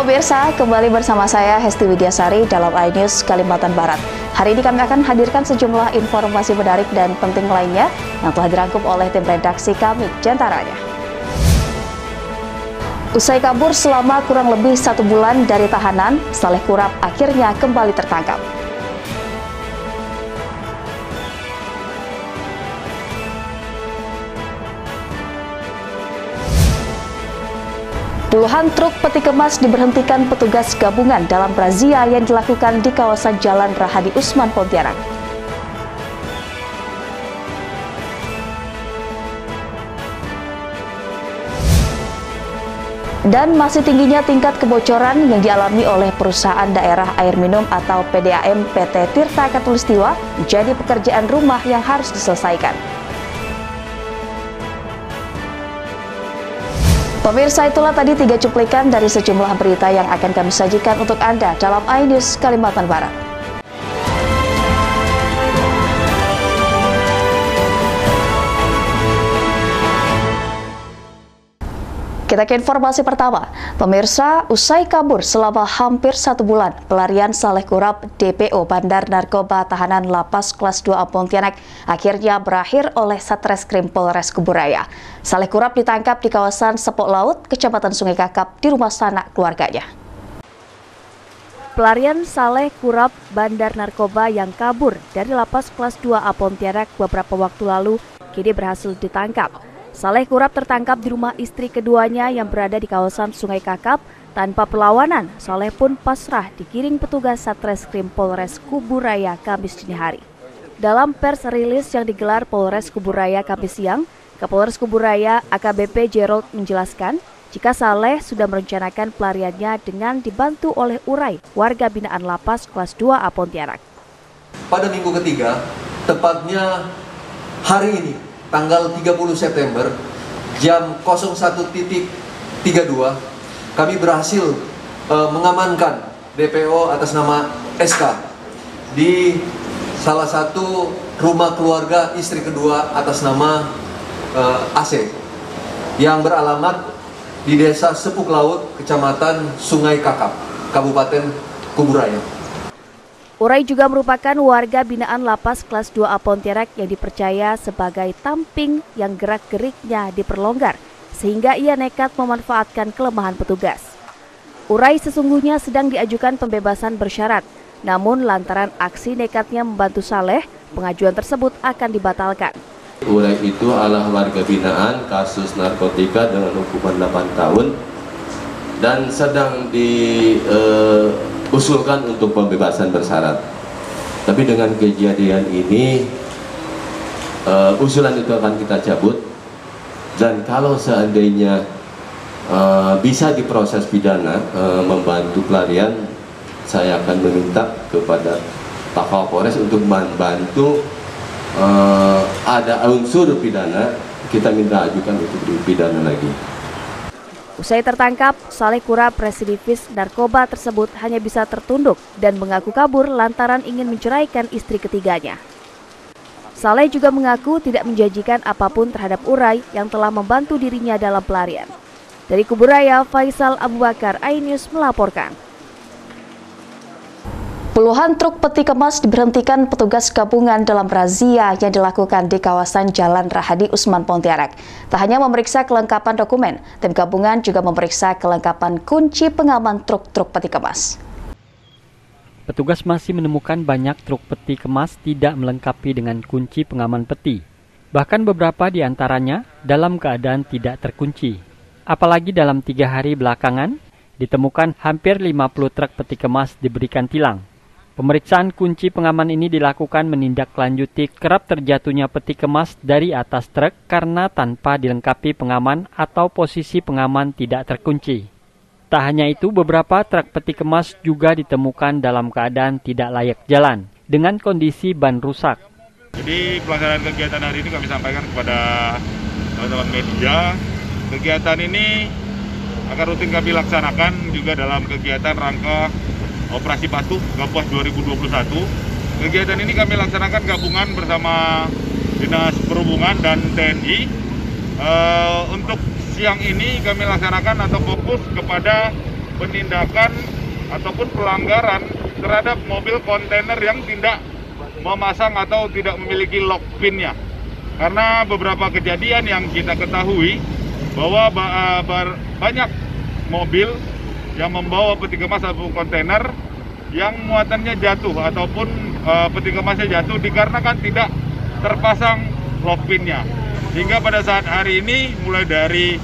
pemirsa, kembali bersama saya Hesti Widyasari dalam iNews Kalimantan Barat. Hari ini kami akan hadirkan sejumlah informasi menarik dan penting lainnya yang telah dirangkum oleh tim redaksi kami, diantaranya. Usai kabur selama kurang lebih 1 bulan dari tahanan, Saleh Kurap akhirnya kembali tertangkap. Puluhan truk peti kemas diberhentikan petugas gabungan dalam razia yang dilakukan di kawasan Jalan Rahadi Usman, Pontianak. Dan masih tingginya tingkat kebocoran yang dialami oleh perusahaan daerah air minum atau PDAM PT Tirta Katulistiwa menjadi pekerjaan rumah yang harus diselesaikan. Pemirsa, itulah tadi 3 cuplikan dari sejumlah berita yang akan kami sajikan untuk Anda dalam iNews Kalimantan Barat. Kita ke informasi pertama. Pemirsa, usai kabur selama hampir 1 bulan, pelarian Saleh Kurap DPO Bandar Narkoba Tahanan Lapas Kelas 2A Pontianak akhirnya berakhir oleh Satreskrim Polres Kuburaya. Saleh Kurap ditangkap di kawasan Sepuk Laut, Kecamatan Sungai Kakap di rumah sanak keluarganya. Pelarian Saleh Kurap Bandar Narkoba yang kabur dari Lapas Kelas 2A Pontianak beberapa waktu lalu kini berhasil ditangkap. Saleh Kurap tertangkap di rumah istri keduanya yang berada di kawasan Sungai Kakap. Tanpa perlawanan, Saleh pun pasrah digiring petugas Satreskrim Polres Kubu Raya Kamis dini hari. Dalam pers rilis yang digelar Polres Kubu Raya Kamis siang, Kapolres Kubu Raya AKBP Gerald menjelaskan jika Saleh sudah merencanakan pelariannya dengan dibantu oleh Urai, warga binaan Lapas Kelas 2A Pontianak. Pada minggu ketiga, tepatnya hari ini, tanggal 30 September, jam 01.32, kami berhasil mengamankan DPO atas nama SK di salah satu rumah keluarga istri kedua atas nama AC yang beralamat di Desa Sepuk Laut, Kecamatan Sungai Kakap, Kabupaten Kubu Raya. Urai juga merupakan warga binaan Lapas Kelas 2A Pontianak yang dipercaya sebagai tamping yang gerak-geriknya diperlonggar, sehingga ia nekat memanfaatkan kelemahan petugas. Urai sesungguhnya sedang diajukan pembebasan bersyarat, namun lantaran aksi nekatnya membantu Saleh, pengajuan tersebut akan dibatalkan. Urai itu adalah warga binaan kasus narkotika dengan hukuman 8 tahun dan sedang usulkan untuk pembebasan bersyarat. Tapi dengan kejadian ini usulan itu akan kita cabut, dan kalau seandainya bisa diproses pidana membantu pelarian, saya akan meminta kepada Pak Kapolres untuk membantu ada unsur pidana, kita minta ajukan untuk dipidana lagi. Usai tertangkap, Saleh Kurap residivis narkoba tersebut hanya bisa tertunduk dan mengaku kabur lantaran ingin menceraikan istri ketiganya. Saleh juga mengaku tidak menjanjikan apapun terhadap Urai yang telah membantu dirinya dalam pelarian. Dari Kubu Raya, Faisal Abu Bakar, iNews melaporkan. Puluhan truk peti kemas diberhentikan petugas gabungan dalam razia yang dilakukan di kawasan Jalan Rahadi Usman, Pontianak. Tak hanya memeriksa kelengkapan dokumen, tim gabungan juga memeriksa kelengkapan kunci pengaman truk-truk peti kemas. Petugas masih menemukan banyak truk peti kemas tidak melengkapi dengan kunci pengaman peti. Bahkan beberapa di antaranya dalam keadaan tidak terkunci. Apalagi dalam 3 hari belakangan, ditemukan hampir 50 truk peti kemas diberikan tilang. Pemeriksaan kunci pengaman ini dilakukan menindaklanjuti kerap terjatuhnya peti kemas dari atas truk karena tanpa dilengkapi pengaman atau posisi pengaman tidak terkunci. Tak hanya itu, beberapa truk peti kemas juga ditemukan dalam keadaan tidak layak jalan dengan kondisi ban rusak. Jadi pelaksanaan kegiatan hari ini kami sampaikan kepada teman-teman media. Kegiatan ini akan rutin kami laksanakan juga dalam kegiatan rangka Operasi Patuh Gapuas 2021. Kegiatan ini kami laksanakan gabungan bersama Dinas Perhubungan dan TNI. Untuk siang ini kami laksanakan atau fokus kepada penindakan ataupun pelanggaran terhadap mobil kontainer yang tidak memasang atau tidak memiliki lock pinnya. Karena beberapa kejadian yang kita ketahui bahwa banyak mobil yang membawa peti kemas atau kontainer yang muatannya jatuh ataupun peti kemasnya jatuh dikarenakan tidak terpasang lock pinnya. Sehingga pada saat hari ini mulai dari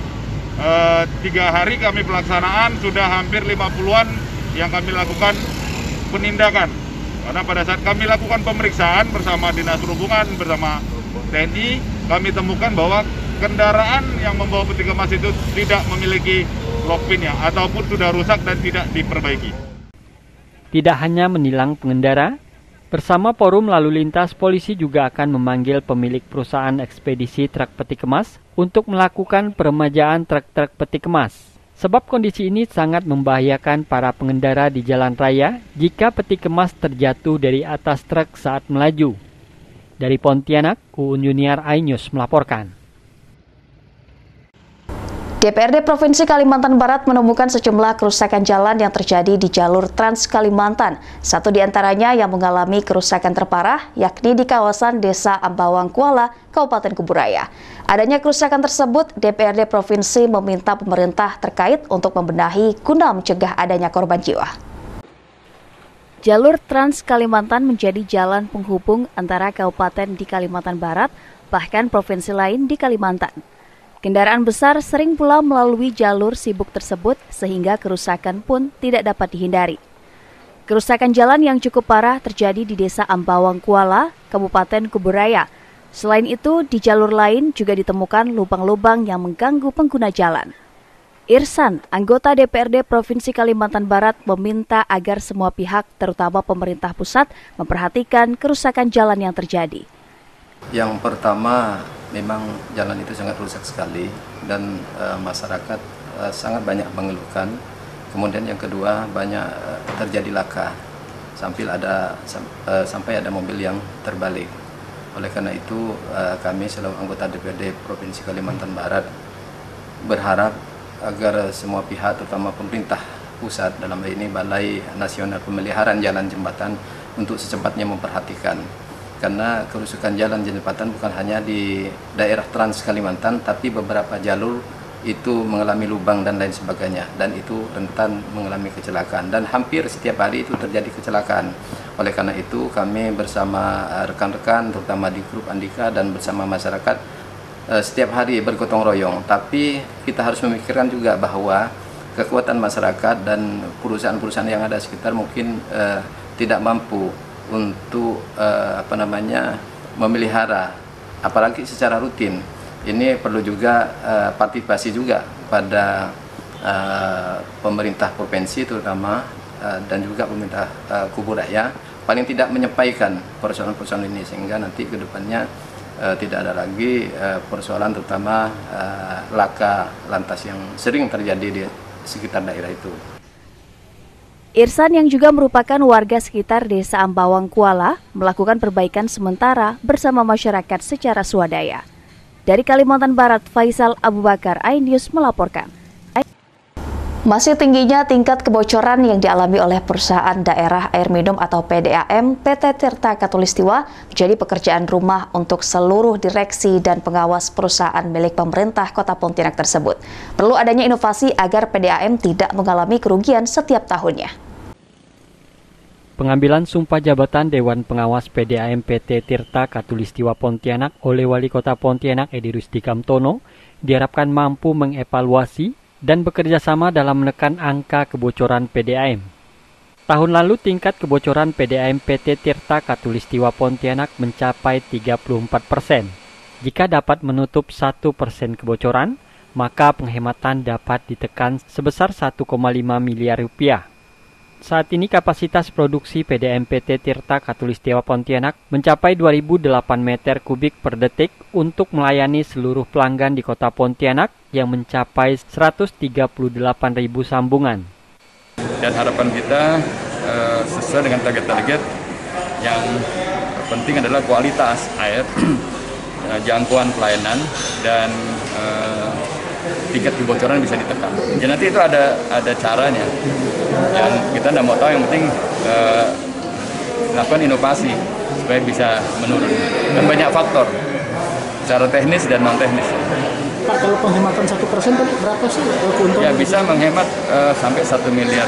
3 hari kami pelaksanaan sudah hampir 50-an yang kami lakukan penindakan. Karena pada saat kami lakukan pemeriksaan bersama Dinas Perhubungan, bersama TNI, kami temukan bahwa kendaraan yang membawa peti kemas itu tidak memiliki lock pinnya ataupun sudah rusak dan tidak diperbaiki. Tidak hanya menilang pengendara, bersama Forum Lalu Lintas, polisi juga akan memanggil pemilik perusahaan ekspedisi truk peti kemas untuk melakukan peremajaan truk-truk peti kemas. Sebab kondisi ini sangat membahayakan para pengendara di jalan raya jika peti kemas terjatuh dari atas truk saat melaju. Dari Pontianak, Ku Junior iNews melaporkan. DPRD Provinsi Kalimantan Barat menemukan sejumlah kerusakan jalan yang terjadi di jalur Trans Kalimantan. Satu di antaranya yang mengalami kerusakan terparah, yakni di kawasan Desa Ambawang Kuala, Kabupaten Kubu Raya. Adanya kerusakan tersebut, DPRD Provinsi meminta pemerintah terkait untuk membenahi guna mencegah adanya korban jiwa. Jalur Trans Kalimantan menjadi jalan penghubung antara kabupaten di Kalimantan Barat, bahkan provinsi lain di Kalimantan. Kendaraan besar sering pula melalui jalur sibuk tersebut sehingga kerusakan pun tidak dapat dihindari. Kerusakan jalan yang cukup parah terjadi di Desa Ambawang Kuala, Kabupaten Kubu Raya. Selain itu, di jalur lain juga ditemukan lubang-lubang yang mengganggu pengguna jalan. Irsan, anggota DPRD Provinsi Kalimantan Barat, meminta agar semua pihak, terutama pemerintah pusat, memperhatikan kerusakan jalan yang terjadi. Yang pertama, memang jalan itu sangat rusak sekali dan masyarakat sangat banyak mengeluhkan. Kemudian yang kedua, banyak terjadi laka sampai ada mobil yang terbalik. Oleh karena itu kami selaku anggota DPRD Provinsi Kalimantan Barat berharap agar semua pihak, terutama pemerintah pusat dalam hal ini Balai Nasional Pemeliharaan Jalan Jembatan, untuk secepatnya memperhatikan. Karena kerusakan jalan jembatan bukan hanya di daerah Trans Kalimantan, tapi beberapa jalur itu mengalami lubang dan lain sebagainya. Dan itu rentan mengalami kecelakaan. Dan hampir setiap hari itu terjadi kecelakaan. Oleh karena itu kami bersama rekan-rekan, terutama di grup Andika dan bersama masyarakat, setiap hari bergotong royong. Tapi kita harus memikirkan juga bahwa kekuatan masyarakat dan perusahaan-perusahaan yang ada sekitar mungkin tidak mampu untuk memelihara, apalagi secara rutin. Ini perlu juga partisipasi juga pada pemerintah provinsi terutama dan juga pemerintah Kubu Raya, paling tidak menyampaikan persoalan-persoalan ini sehingga nanti ke depannya tidak ada lagi persoalan terutama laka lantas yang sering terjadi di sekitar daerah itu. Irsan yang juga merupakan warga sekitar Desa Ambawang Kuala melakukan perbaikan sementara bersama masyarakat secara swadaya. Dari Kalimantan Barat, Faisal Abu Bakar, iNews melaporkan. Masih tingginya tingkat kebocoran yang dialami oleh perusahaan daerah air minum atau PDAM, PT Tirta Katulistiwa menjadi pekerjaan rumah untuk seluruh direksi dan pengawas perusahaan milik pemerintah Kota Pontianak tersebut. Perlu adanya inovasi agar PDAM tidak mengalami kerugian setiap tahunnya. Pengambilan sumpah jabatan Dewan Pengawas PDAM PT Tirta Katulistiwa Pontianak oleh Wali Kota Pontianak Edi Rustikamtono diharapkan mampu mengevaluasi dan bekerja sama dalam menekan angka kebocoran PDAM. Tahun lalu tingkat kebocoran PDAM PT Tirta Katulistiwa Pontianak mencapai 34%. Jika dapat menutup 1% kebocoran, maka penghematan dapat ditekan sebesar 1,5 miliar rupiah. Saat ini kapasitas produksi PDAM PT Tirta Katulistiwa Pontianak mencapai 2008 meter kubik per detik untuk melayani seluruh pelanggan di Kota Pontianak yang mencapai 138.000 sambungan. Dan harapan kita sesuai dengan target-target yang penting adalah kualitas air, jangkauan pelayanan, dan tingkat kebocoran bisa ditekan. Ya nanti itu ada caranya. Dan kita tidak mau tahu, yang penting lakukan inovasi supaya bisa menurun. Dan banyak faktor, secara teknis dan non teknis. Pak, kalau penghematan 1% berapa sih keuntungan? Ya bisa menghemat sampai 1,5 miliar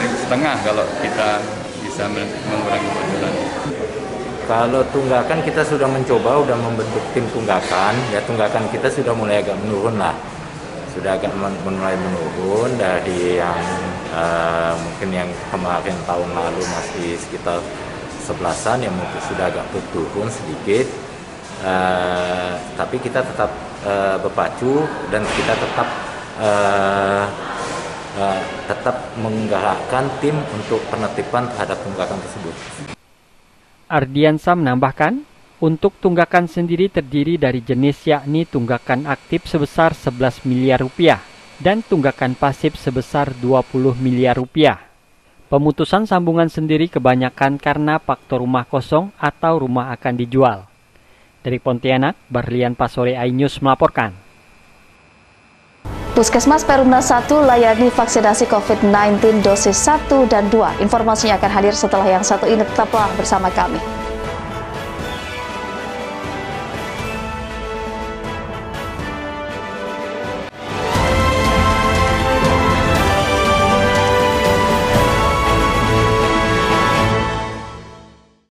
kalau kita bisa mengurangi kebocoran. Kalau tunggakan kita sudah mencoba, sudah membentuk tim tunggakan. Ya tunggakan kita sudah mulai agak menurun lah, sudah agak mulai menurun dari yang mungkin yang kemarin tahun lalu masih sekitar 11-an, yang mungkin sudah agak turun sedikit. Tapi kita tetap berpacu dan kita tetap menggalakkan tim untuk penertiban terhadap tunggakan tersebut. Ardiansa menambahkan, untuk tunggakan sendiri terdiri dari jenis yakni tunggakan aktif sebesar 11 miliar rupiah dan tunggakan pasif sebesar 20 miliar rupiah. Pemutusan sambungan sendiri kebanyakan karena faktor rumah kosong atau rumah akan dijual. Dari Pontianak, Berlian Pasorei iNews melaporkan. Puskesmas Perumnas 1 layani vaksinasi COVID-19 dosis 1 dan 2. Informasinya akan hadir setelah yang satu ini, tetaplah bersama kami.